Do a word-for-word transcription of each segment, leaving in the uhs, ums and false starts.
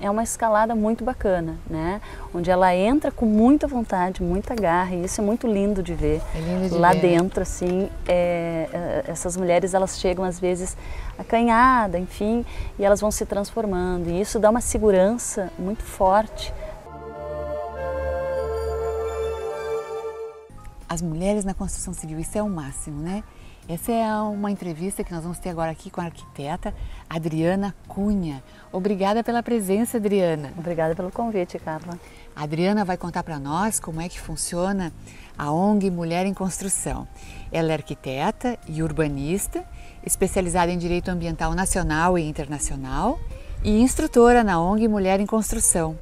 é uma escalada muito bacana, né? Onde ela entra com muita vontade, muita garra, e isso é muito lindo de ver. É lindo de Lá ver, dentro, né? assim, é, essas mulheres, elas chegam às vezes acanhadas, enfim, e elas vão se transformando, e isso dá uma segurança muito forte. As mulheres na construção civil, isso é o máximo, né? Essa é uma entrevista que nós vamos ter agora aqui com a arquiteta Adriana Cunha. Obrigada pela presença, Adriana. Obrigada pelo convite, Carla. A Adriana vai contar para nós como é que funciona a ONG Mulher em Construção. Ela é arquiteta e urbanista, especializada em Direito Ambiental Nacional e Internacional e instrutora na ONG Mulher em Construção.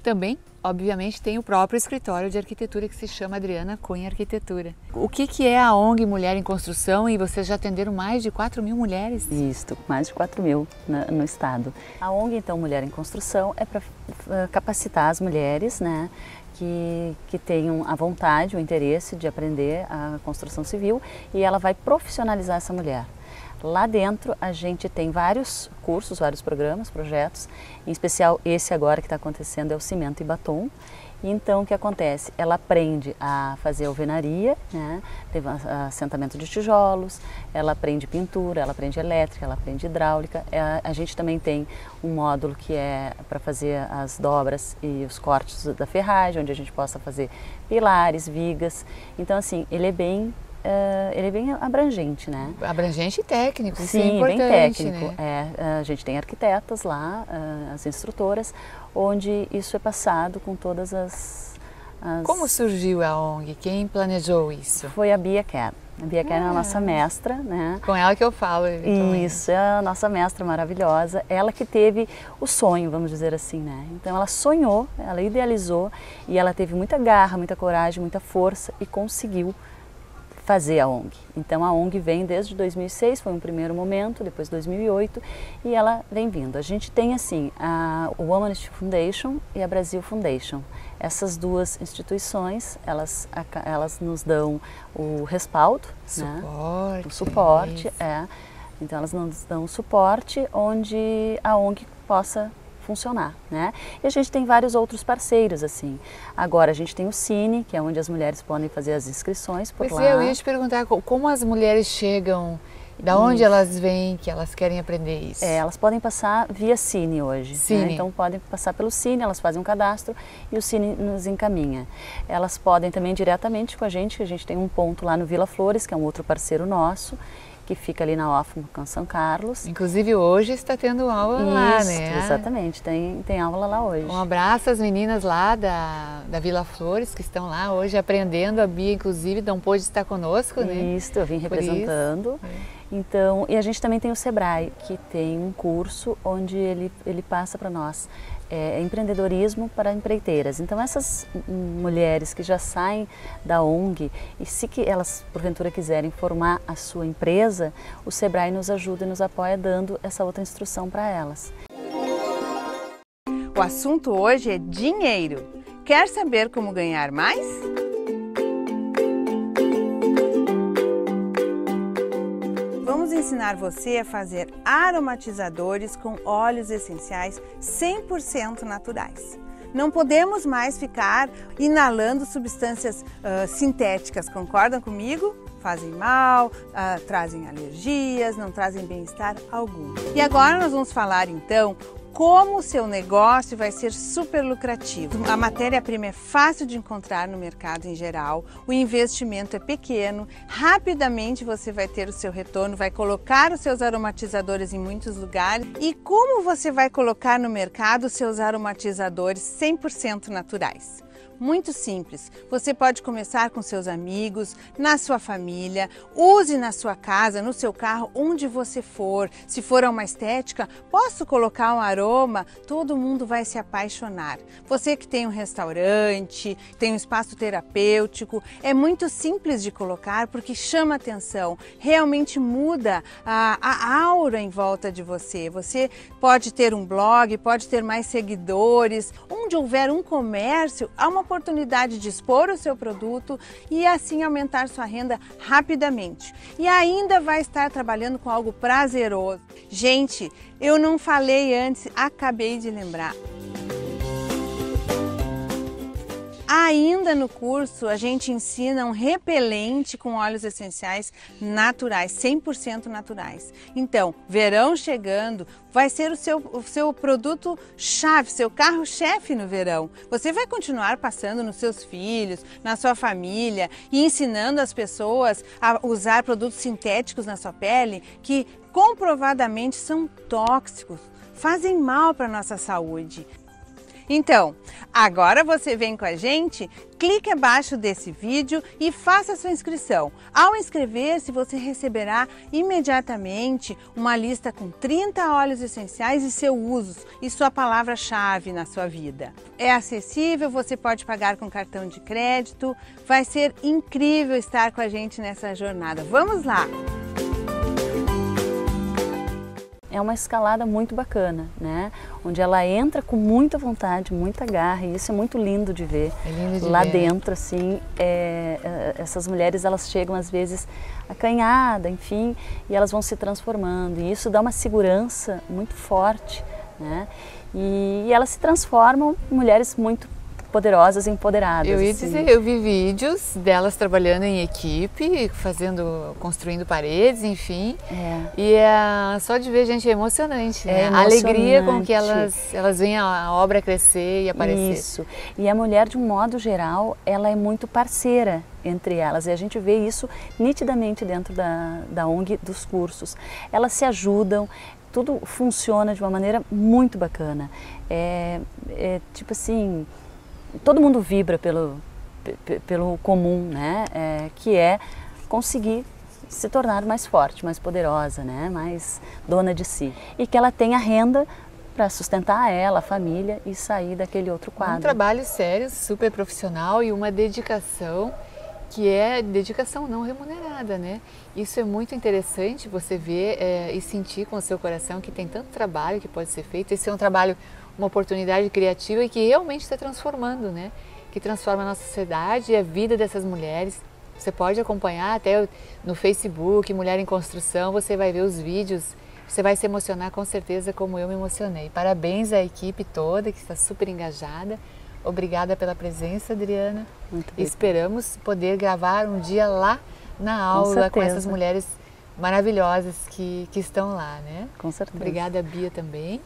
Também, obviamente, tem o próprio escritório de arquitetura que se chama Adriana Cunha Arquitetura. O que que é a ONG Mulher em Construção, e vocês já atenderam mais de quatro mil mulheres? Isso, mais de quatro mil no estado. A ONG, então, Mulher em Construção é para capacitar as mulheres, né, que, que tenham a vontade, o interesse de aprender a construção civil, e ela vai profissionalizar essa mulher. Lá dentro a gente tem vários cursos, vários programas, projetos, em especial esse agora que está acontecendo é o Cimento e Batom. Então o que acontece? Ela aprende a fazer alvenaria, né? Assentamento de tijolos, ela aprende pintura, ela aprende elétrica, ela aprende hidráulica. A gente também tem um módulo que é para fazer as dobras e os cortes da ferragem, onde a gente possa fazer pilares, vigas. Então assim, ele é bem... Uh, ele é bem abrangente, né? Abrangente e técnico, isso é importante, bem técnico, né? É, a gente tem arquitetas lá, uh, as instrutoras, onde isso é passado com todas as, as... Como surgiu a ONG? Quem planejou isso? Foi a Bia Kerr. A Bia Kerr é a nossa mestra, né? Com ela que eu falo. Isso, é a nossa mestra maravilhosa. Ela que teve o sonho, vamos dizer assim, né? Então ela sonhou, ela idealizou, e ela teve muita garra, muita coragem, muita força e conseguiu fazer a ONG. Então a ONG vem desde dois mil e seis, foi um primeiro momento, depois dois mil e oito, e ela vem vindo. A gente tem assim a Women's Foundation e a Brasil Foundation. Essas duas instituições, elas, elas nos dão o respaldo, suporte, né? O suporte, é, é. Então elas nos dão o suporte onde a ONG possa funcionar, né? E a gente tem vários outros parceiros, assim. Agora a gente tem o Cine, que é onde as mulheres podem fazer as inscrições por lá. Mas eu ia te perguntar como as mulheres chegam, da onde isso. elas vêm, que elas querem aprender isso? É, elas podem passar via Cine hoje. Cine. Né? Então podem passar pelo Cine, elas fazem um cadastro e o Cine nos encaminha. Elas podem também diretamente com a gente, que a gente tem um ponto lá no Vila Flores, que é um outro parceiro nosso, que fica ali na O F M C São Carlos. Inclusive hoje está tendo aula Isso, lá, né? Exatamente, tem, tem aula lá hoje. Um abraço às meninas lá da, da Vila Flores, que estão lá hoje aprendendo. A Bia, inclusive, não pôde estar conosco, né? Isso, eu vim representando. Então, e a gente também tem o Sebrae, que tem um curso onde ele, ele passa para nós é, empreendedorismo para empreiteiras. Então, essas mulheres que já saem da ONG e se que elas, porventura, quiserem formar a sua empresa, o Sebrae nos ajuda e nos apoia dando essa outra instrução para elas. O assunto hoje é dinheiro. Quer saber como ganhar mais? Vamos ensinar você a fazer aromatizadores com óleos essenciais cem por cento naturais. Não podemos mais ficar inalando substâncias uh, sintéticas, concordam comigo? Fazem mal, uh, trazem alergias, não trazem bem-estar algum. E agora nós vamos falar então como o seu negócio vai ser super lucrativo. A matéria-prima é fácil de encontrar no mercado em geral, o investimento é pequeno, rapidamente você vai ter o seu retorno, vai colocar os seus aromatizadores em muitos lugares. E como você vai colocar no mercado os seus aromatizadores cem por cento naturais? Muito simples, você pode começar com seus amigos, na sua família, use na sua casa, no seu carro, onde você for. Se for a uma estética, posso colocar um aroma? Todo mundo vai se apaixonar. Você que tem um restaurante, tem um espaço terapêutico, é muito simples de colocar porque chama atenção, realmente muda a, a aura em volta de você. Você pode ter um blog, pode ter mais seguidores, um onde houver um comércio, há uma oportunidade de expor o seu produto e assim aumentar sua renda rapidamente. E ainda vai estar trabalhando com algo prazeroso. Gente, eu não falei antes, acabei de lembrar. Ainda no curso, a gente ensina um repelente com óleos essenciais naturais, cem por cento naturais. Então, verão chegando, vai ser o seu, o seu produto-chave, seu carro-chefe no verão. Você vai continuar passando nos seus filhos, na sua família e ensinando as pessoas a usar produtos sintéticos na sua pele que comprovadamente são tóxicos, fazem mal para a nossa saúde. Então, agora você vem com a gente, clique abaixo desse vídeo e faça sua inscrição. Ao inscrever-se, você receberá imediatamente uma lista com trinta óleos essenciais e seus usos e sua palavra-chave na sua vida. É acessível, você pode pagar com cartão de crédito. Vai ser incrível estar com a gente nessa jornada. Vamos lá! É uma escalada muito bacana, né? Onde ela entra com muita vontade, muita garra, e isso é muito lindo de ver. É lindo de Lá ver. dentro, assim, é, essas mulheres, elas chegam às vezes acanhadas, enfim, e elas vão se transformando. E isso dá uma segurança muito forte, né? E, e elas se transformam em mulheres muito poderosas e empoderadas. Eu ia dizer, assim. Eu vi vídeos delas trabalhando em equipe, fazendo, construindo paredes, enfim. É. E é, só de ver, gente, é emocionante, né? É emocionante. A alegria com que elas, elas veem a obra crescer e aparecer. Isso. E a mulher, de um modo geral, ela é muito parceira entre elas. E a gente vê isso nitidamente dentro da, da ONG, dos cursos. Elas se ajudam, tudo funciona de uma maneira muito bacana. É, é tipo assim... Todo mundo vibra pelo, pelo comum, né? É, que é conseguir se tornar mais forte, mais poderosa, né? Mais dona de si. E que ela tenha renda para sustentar ela, a família e sair daquele outro quadro. Um trabalho sério, super profissional e uma dedicação que é dedicação não remunerada, né? Isso é muito interessante você ver é, e sentir com o seu coração que tem tanto trabalho que pode ser feito. Esse é um trabalho... uma oportunidade criativa e que realmente está transformando, né? Que transforma a nossa sociedade e a vida dessas mulheres. Você pode acompanhar até no Facebook, Mulher em Construção, você vai ver os vídeos, você vai se emocionar com certeza como eu me emocionei. Parabéns à equipe toda que está super engajada. Obrigada pela presença, Adriana. Muito bem. Esperamos poder gravar um dia lá na aula com, com essas mulheres maravilhosas que, que estão lá, né? Com certeza. Obrigada, Bia, também.